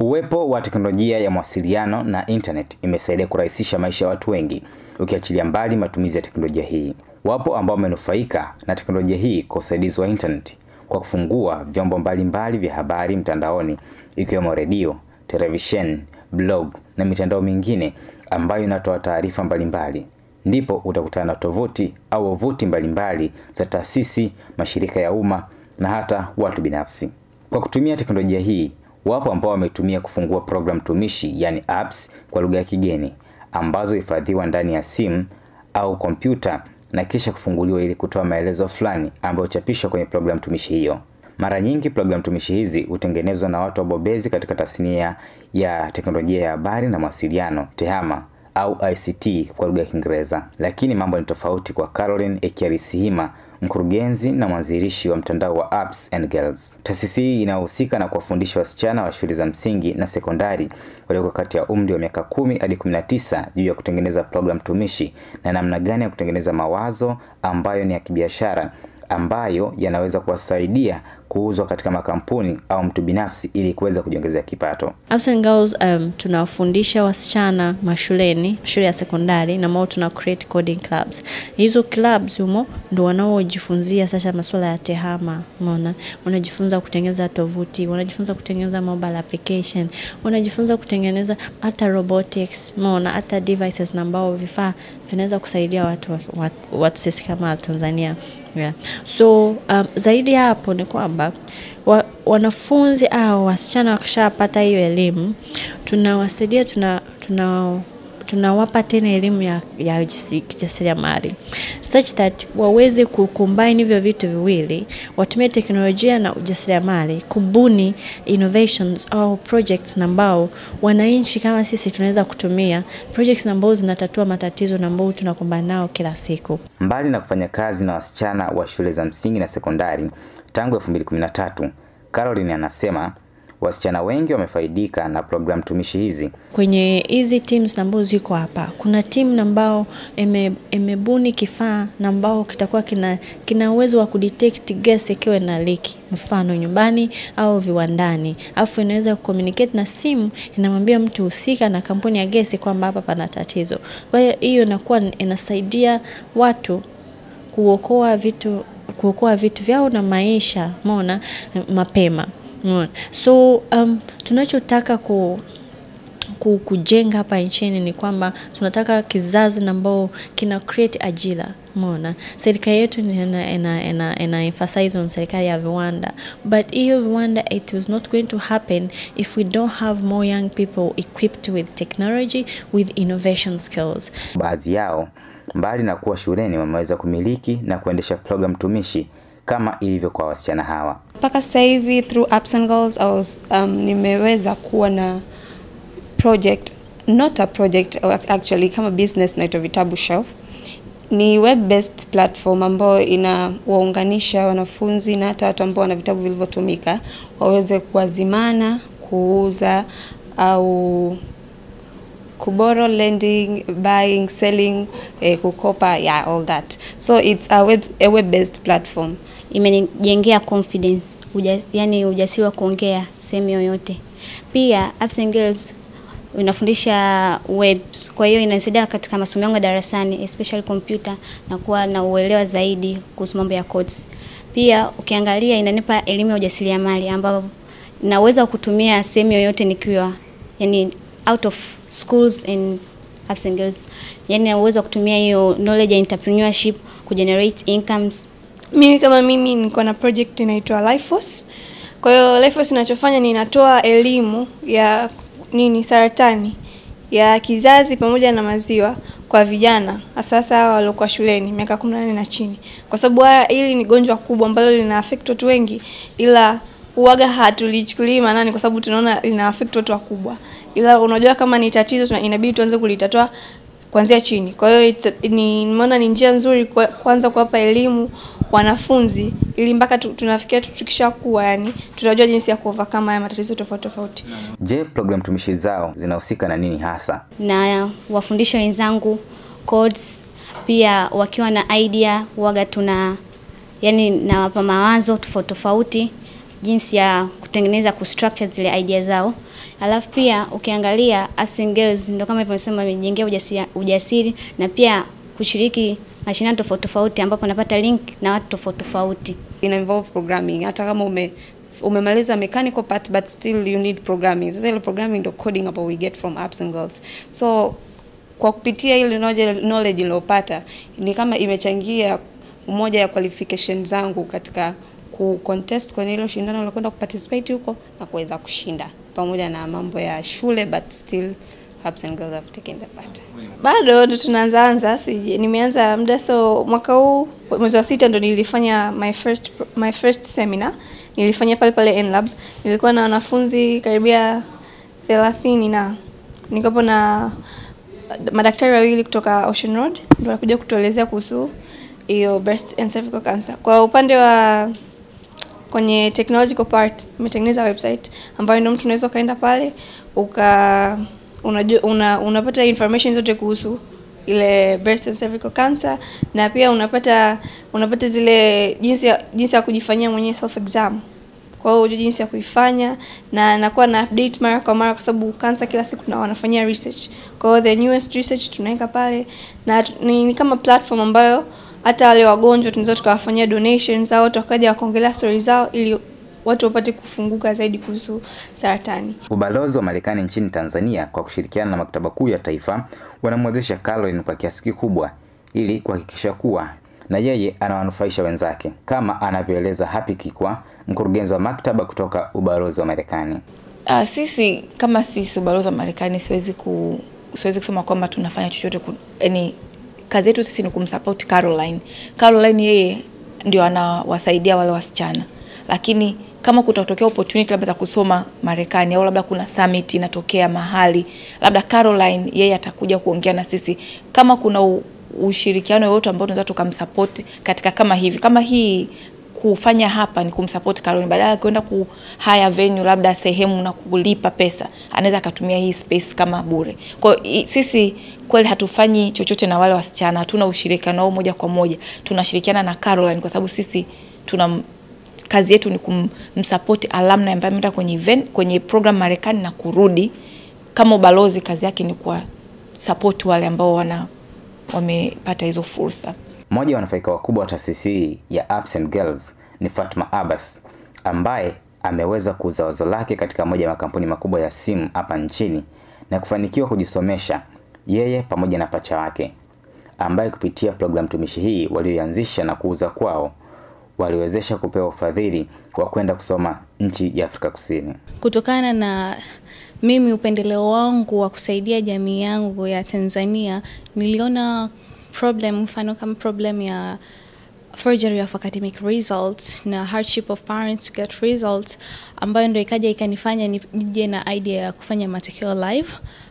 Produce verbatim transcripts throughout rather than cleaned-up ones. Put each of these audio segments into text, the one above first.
Uwepo wa teknolojia ya mawasiliano na internet imesaidia kurahisisha maisha ya watu wengi, ukiachilia mbali matumizi ya teknolojia hii. Wapo ambao wamenufaika na teknolojia hii kwa usaidizi wa internet kwa kufungua vyombo mbalimbali vya habari mtandaoni, ikiwemo redio, television, blog na mitandao mingine ambayo inatoa taarifa mbalimbali. Ndipo utakutana na tovuti au wavuti mbalimbali za taasisi, mashirika ya umma na hata watu binafsi. Kwa kutumia teknolojia hii, wapo ambao wametumia kufungua program tumishi, yani apps kwa lugha ya kigeni, ambazo hifadhiwa ndani ya simu au kompyuta na kisha kufunguliwa ili kutoa maelezo fulani ambayo huchapishwa kwenye program tumishi hiyo. Mara nyingi program tumishi hizi hutengenezwa na watu wabobezi katika tasnia ya teknolojia ya habari na mawasiliano, TEHAMA au I C T kwa lugha ya Kiingereza. Lakini mambo ni tofauti kwa Caroline A K Arisimah, mkurugenzi na mwanzilishi wa mtandao wa Apps and Girls. Taasisi hii inahusika na kuwafundisha wasichana wa shule za msingi na sekondari walioko kati ya umri wa miaka kumi hadi kumi na tisa juu ya kutengeneza program tumishi na namna gani ya kutengeneza mawazo ambayo ni ya kibiashara, ambayo yanaweza kuwasaidia kuuzwa katika makampuni au mtu binafsi ili kuweza kujiongezea kipato. Apps and Girls um, tunawafundisha wasichana mashuleni, shule ya sekondari, na mao tuna create coding clubs. Hizo clubs humo ndio wanaojifunzia sasa masuala ya TEHAMA, unaona? Wanajifunza kutengeneza tovuti, wanajifunza kutengeneza mobile application, wanajifunza kutengeneza hata robotics, unaona, hata devices na ambao vifaa vinaweza kusaidia watu watu, watu, watu sisi kama Tanzania. Yeah. So um, zaidi hapo ni kwamba Wa, wanafunzi au wasichana wakishapata hiyo elimu, tunawasaidia tuna tuna tunawapa tena elimu ya ya ujasiriamali, such that waweze kucombine hivyo vitu viwili, watumie teknolojia na ujasiriamali kubuni innovations au projects ambao wananchi kama sisi tunaweza kutumia, projects ambazo zinatatua matatizo na ambayo tunakumbana nao kila siku. Mbali na kufanya kazi na wasichana wa shule za msingi na sekondari tangu elfu mbili kumi na tatu, Caroline anasema wasichana wengi wamefaidika na program tumishi hizi. Kwenye hizi teams ambazo ziko hapa, kuna team ambao imebuni kifaa na ambao kitakuwa kina kina uwezo wa kudetect gas ikiwa na leak, mfano nyumbani au viwandani. Alafu inaweza kucommunicate na simu, inamwambia mtu husika na kampuni ya gas kwamba hapa pana tatizo. Kwa hiyo hiyo inakuwa inasaidia watu kuokoa vitu kuokoa vitu vyao na maisha, umeona, mapema. So um, tunachotaka ku, ku kujenga hapa nchini ni kwamba tunataka kizazi ambao kina create ajira, umeona. Serikali yetu ina ina ina, ina emphasize on serikali ya viwanda, but hiyo viwanda it was not going to happen if we don't have more young people equipped with technology, with innovation skills. Baadhi yao mbali na kuwa shuleni wameweza kumiliki na kuendesha program tumishi kama ilivyo kwa wasichana hawa. Paka sasa hivi through Apps and Girls I was, um, nimeweza kuwa na project, not a project actually, kama business naitwa Vitabu Shelf. Ni web-based platform ambayo inawaunganisha wanafunzi na hata watu ambao wana vitabu vilivyotumika waweze kuazimana, kuuza au kuboro, lending, buying, selling, eh, kukopa, yeah, all that. So it's a web a web-based platform. Imenijengea confidence, uja, yani ujasiri wa kuongea sehemu yoyote. Pia Apps and Girls inafundisha webs, kwa hiyo inasaidia katika masomo yangu darasani, especially computer, na kuwa na uelewa zaidi kuhusu mambo ya codes. Pia ukiangalia inanipa elimu ya ujasiriamali ambapo naweza kutumia sehemu yoyote nikiwa, yani out of schools and Apps and Girls. Yani uwezo kutumia hiyo knowledge ya entrepreneurship kugenerate incomes. Mimi kama mimi niko na project inaitwa Life Force. Kwa hiyo Life Force ninachofanya ni natoa elimu ya nini saratani ya kizazi pamoja na maziwa kwa vijana, hasa waliokuwa shuleni miaka kumi na nane na chini. Kwa sababu hili ni gonjwa kubwa ambalo lina affect watu wengi, ila uwaga hatulichukulii maana kwa sababu tunaona lina affect watu wakubwa. Ila unajua kama ni tatizo inabidi tuanze kulitatua kuanzia chini. Kwa hiyo ni maana ni njia nzuri kwanza kuwapa elimu wanafunzi ili mpaka tunafikia tukishakuwa, yani tunajua jinsi ya kuovercome haya matatizo tofauti tofauti. Je, program tumishi zao zinahusika na nini hasa? Na wafundisha wenzangu codes, pia wakiwa na idea uwaga tuna, yani nawapa mawazo tofauti tofauti jinsi ya kutengeneza kustructure zile idea zao. Alafu pia ukiangalia Apps and Girls ndio kama ilivyosema imejengea ujasiri, ujasiri na pia kushiriki mashindano tofauti tofauti ambapo napata link na watu tofauti tofauti. Ina involve programming hata kama ume umemaliza mechanical part but still you need programming. Sasa ile programming ndio coding ambayo we get from Apps and Girls. So kwa kupitia ile knowledge nilopata ni kama imechangia moja ya qualification zangu katika ku contest kwenye ile shindano la kwenda kuparticipate huko na kuweza kushinda pamoja na mambo ya shule, but still Apps and Girls have taken the part. Bado tunaanza, si nimeanza muda, so mwaka huu mwezi wa sita ndo nilifanya my first my first seminar. Nilifanya pale pale N L A B. Nilikuwa na wanafunzi karibia thelathini na nikapo na madaktari wawili kutoka Ocean Road ndio walikuja kutuelezea kuhusu hiyo breast and cervical cancer. Kwa upande wa kwenye technological part umetengeneza website ambayo ndio mtu unaweza kaenda pale uka unajua una, unapata information zote kuhusu ile breast and cervical cancer, na pia unapata unapata zile jinsi ya, jinsi ya kujifanyia mwenyewe self exam. Kwa hiyo unajua jinsi ya kuifanya na nakuwa na update mara kwa mara kwa sababu cancer kila siku na wanafanyia research. Kwa hiyo the newest research tunaweka pale na ni, ni kama platform ambayo hata wale wagonjwa tunaweza tukawafanyia donations au tukaja wakaongelea stories zao ili watu wapate kufunguka zaidi kuhusu saratani. Ubalozi wa Marekani nchini Tanzania kwa kushirikiana na Maktaba Kuu ya Taifa wanamwezesha Caroline kwa kiasi kikubwa ili kuhakikisha kuwa na yeye anawanufaisha wenzake, kama anavyoeleza Happy Kikwa, mkurugenzi wa maktaba kutoka ubalozi wa Marekani. Uh, sisi kama sisi ubalozi wa Marekani siwezi ku siwezi kusema kwamba tunafanya chochote, yani kazi yetu sisi ni kumsupport Caroline. Caroline yeye ndio anawasaidia wale wasichana. Lakini kama kutatokea opportunity labda za kusoma Marekani au labda kuna summit inatokea mahali, labda Caroline yeye atakuja kuongea na sisi. Kama kuna ushirikiano wote ambao tunaweza tukamsupport katika kama hivi, kama hii kufanya hapa ni kumsupport Caroline, badala ya kwenda ku hire venue labda sehemu na kulipa pesa, anaweza akatumia hii space kama bure. Kwa sisi kweli hatufanyi chochote na wale wasichana, hatuna ushirikiano wao moja kwa moja. Tunashirikiana na Caroline kwa sababu sisi tuna kazi yetu ni kumsupport alumni ambaye ameenda kwenye event, kwenye program Marekani na kurudi. Kama ubalozi kazi yake ni kwa support wale ambao wana wamepata hizo fursa. Mmoja wa wanufaika wakubwa wa taasisi ya Apps and Girls ni Fatma Abbas, ambaye ameweza kuuza wazo lake katika moja ya makampuni makubwa ya simu hapa nchini na kufanikiwa kujisomesha yeye pamoja na pacha wake, ambaye kupitia program tumishi hii walioanzisha na kuuza kwao waliwezesha kupewa ufadhili wa kwenda kusoma nchi ya Afrika Kusini. Kutokana na mimi upendeleo wangu wa kusaidia jamii yangu ya Tanzania, niliona problem mfano kama problem ya forgery of academic results na hardship of parents to get results, ambayo ndio ikaja ikanifanya nije na idea ya kufanya matokeo live.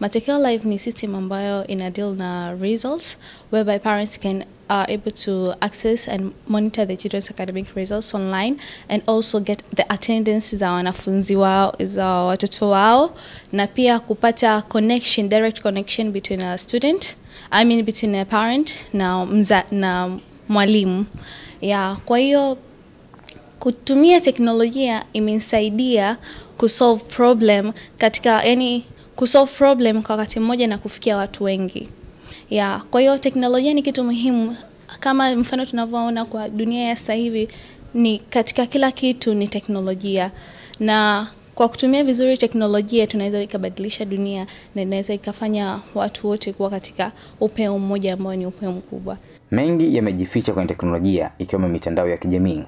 Matokeo live ni system ambayo ina deal na results whereby parents can are able to access and monitor the children's academic results online and also get the attendance za wanafunzi wao, za watoto wao, na pia kupata connection, direct connection between a student, I mean between a parent na mza, na mwalimu. Yeah, kwa hiyo kutumia teknolojia imenisaidia kusolve problem katika yani kusolve problem kwa wakati mmoja na kufikia watu wengi. Yeah, kwa hiyo teknolojia ni kitu muhimu kama mfano tunavyoona kwa dunia ya sasa hivi, ni katika kila kitu ni teknolojia, na kwa kutumia vizuri teknolojia tunaweza ikabadilisha dunia na inaweza ikafanya watu wote kuwa katika upeo mmoja ambao ni upeo mkubwa. Mengi yamejificha kwenye teknolojia ikiwemo mitandao ya kijamii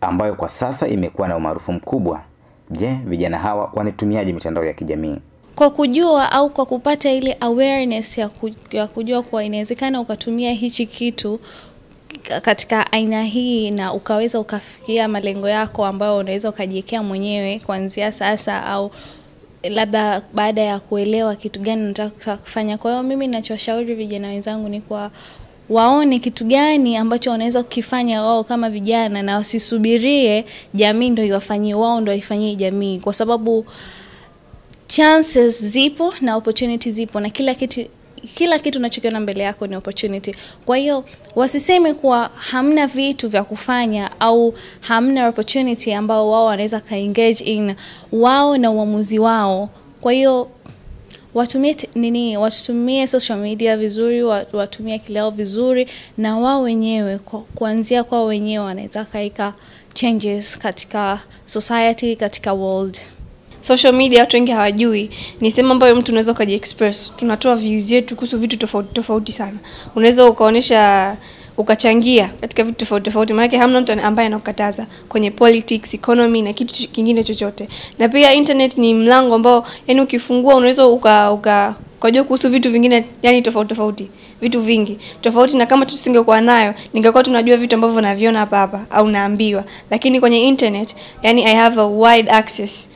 ambayo kwa sasa imekuwa na umaarufu mkubwa. Je, vijana hawa wanatumiaje mitandao ya kijamii? Kwa kujua au kwa kupata ile awareness ya kujua, kujua kwa inawezekana ukatumia hichi kitu katika aina hii na ukaweza ukafikia malengo yako ambayo unaweza ukajiwekea mwenyewe kuanzia sasa au labda baada ya kuelewa kitu gani unataka kufanya. Kwa hiyo mimi ninachoshauri vijana wenzangu ni kwa waone kitu gani ambacho wanaweza kukifanya wao kama vijana, na wasisubirie jamii ndio iwafanyie wao, ndio ifanyie jamii, kwa sababu chances zipo na opportunities zipo na kila kitu kila kitu unachokiona mbele yako ni opportunity. Kwa hiyo wasiseme kuwa hamna vitu vya kufanya au hamna opportunity ambao wao wanaweza ka engage in, wao na uamuzi wao. Kwa hiyo watumie nini, watumie social media vizuri, watumie kileo vizuri, na wao wenyewe kuanzia kwa wenyewe wanaweza kaika changes katika society, katika world. Social media watu wengi hawajui ni sema ambayo mtu unaweza kujiexpress. Tunatoa views yetu kuhusu vitu tofauti tofauti sana. Unaweza ukaonesha, ukachangia katika vitu tofauti tofauti, maana hamna mtu ambaye anakukataza kwenye politics, economy na kitu kingine chochote. Na pia internet ni mlango ambao yani ukifungua unaweza uka, uka kujua kuhusu vitu vingine yani tofauti tofauti, vitu vingi tofauti, na kama tusingekuwa nayo ningekuwa tunajua vitu ambavyo naviona hapa hapa au naambiwa, lakini kwenye internet yani I have a wide access.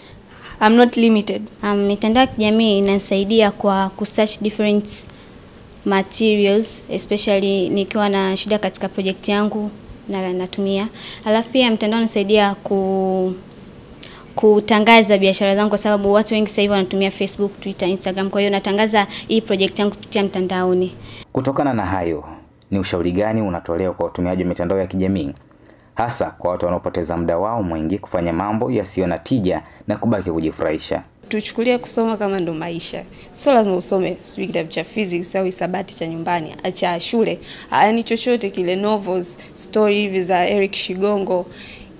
I'm not limited. Um, mitandao ya kijamii inanisaidia kwa kusearch different materials, especially nikiwa na shida katika project yangu na natumia. Alafu pia mitandao inanisaidia ku kutangaza biashara zangu, kwa sababu watu wengi sasa hivi wanatumia Facebook, Twitter, Instagram. Kwa hiyo natangaza hii project yangu kupitia mtandaoni. Kutokana na hayo, ni ushauri gani unatolewa kwa watumiaji wa mitandao ya kijamii, hasa kwa watu wanaopoteza muda wao mwingi kufanya mambo yasiyo na tija na kubaki kujifurahisha? Tuchukulia kusoma kama ndo maisha. Sio lazima usome sijui kitabu cha physics au hisabati cha nyumbani, acha shule, yani chochote kile, novels, story hivi za Eric Shigongo.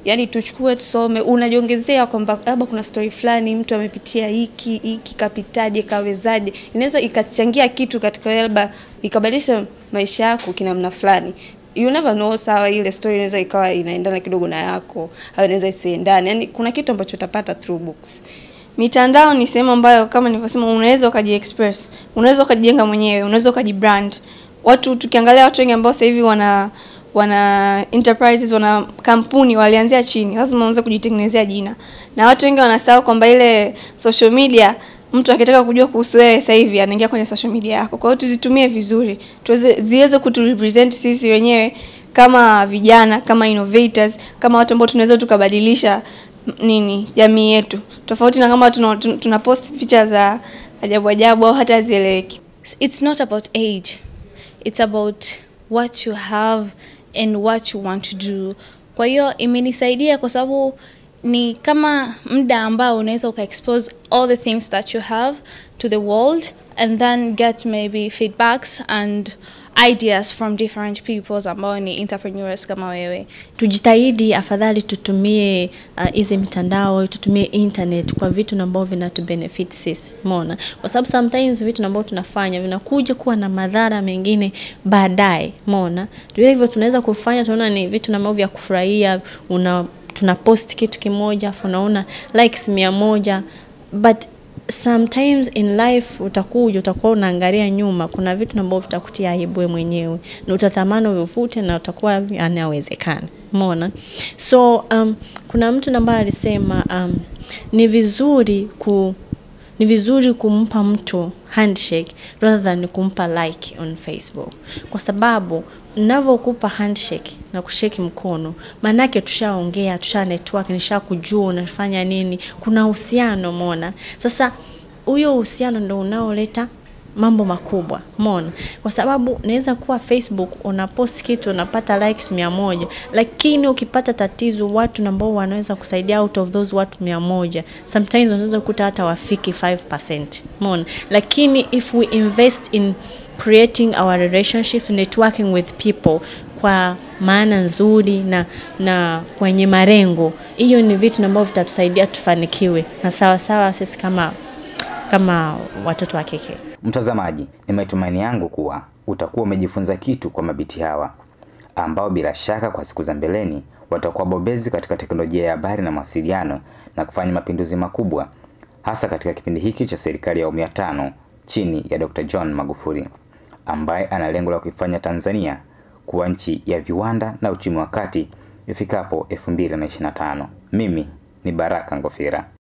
Yani tuchukue tusome, unajiongezea kwamba labda kuna story fulani mtu amepitia hiki, hiki kapitaje, kawezaje. Inaweza ikachangia kitu katika labda ikabadilisha maisha yako kinamna fulani. You never know, sawa ile story inaweza ikawa inaendana kidogo na yako, au inaweza isiendane. Yani kuna kitu ambacho utapata through books. Mitandao ni sema ambayo kama nilivyosema unaweza ukajiexpress, unaweza ukajijenga mwenyewe, unaweza ukajibrand. Watu tukiangalia watu wengi ambao sasa hivi wana wana enterprises, wana kampuni, walianzia chini. Lazima uanze kujitengenezea jina. Na watu wengi wanasahau kwamba ile social media, mtu akitaka kujua kuhusu wewe sasa hivi anaingia kwenye social media yako. Kwa hiyo tuzitumie vizuri, tuweze ziweze kuturepresent sisi wenyewe kama vijana, kama innovators, kama watu ambao tunaweza tukabadilisha nini jamii yetu. Tofauti na kama tuna, tuna, tuna post picha za ajabu ajabu au hata zieleweki. It's not about age. It's about what you have and what you want to do. Kwa hiyo imenisaidia kwa sababu ni kama muda ambao unaweza ukaexpose all the things that you have to the world and then get maybe feedbacks and ideas from different peoples ambao ni entrepreneurs kama wewe. Tujitahidi afadhali tutumie hizi uh, mitandao, tutumie internet kwa vitu ambavyo vinatu benefit sisi. Umeona? Kwa sababu sometimes vitu ambavyo tunafanya vinakuja kuwa na madhara mengine baadaye. Umeona? Hivyo tunaweza kufanya tunaona ni vitu ambavyo vya kufurahia, una tuna post kitu kimoja, funaona likes mia moja, but sometimes in life utakuja utakuwa unaangalia nyuma, kuna vitu ambavyo vitakutia aibu mwenyewe na utatamani uvute na utakuwa anawezekana. Umeona? So um, kuna mtu ambaye alisema um, ni vizuri ku ni vizuri kumpa mtu handshake rather than kumpa like on Facebook, kwa sababu ninavyokupa handshake na kushake mkono maana yake tushaongea, tusha network, nishakujua unafanya nini, kuna uhusiano. Umeona? Sasa huyo uhusiano ndio unaoleta mambo makubwa. Umeona? Kwa sababu naweza kuwa Facebook unapost kitu unapata likes mia moja, lakini ukipata tatizo watu ambao wanaweza kusaidia out of those watu mia moja sometimes unaweza kukuta hata wafiki five percent. Umeona? Lakini if we invest in creating our relationship, networking with people kwa maana nzuri na na kwenye malengo, hiyo ni vitu ambavyo vitatusaidia tufanikiwe na sawa sawa sisi kama kama watoto wa kike. Mtazamaji, ni matumaini yangu kuwa utakuwa umejifunza kitu kwa mabinti hawa ambao bila shaka kwa siku za mbeleni watakuwa bobezi katika teknolojia ya habari na mawasiliano na kufanya mapinduzi makubwa, hasa katika kipindi hiki cha serikali ya awamu ya tano chini ya Doctor John Magufuli, ambaye ana lengo la kuifanya Tanzania kuwa nchi ya viwanda na uchumi wa kati ifikapo elfu mbili na ishirini na tano. Mimi ni Baraka Ngofira.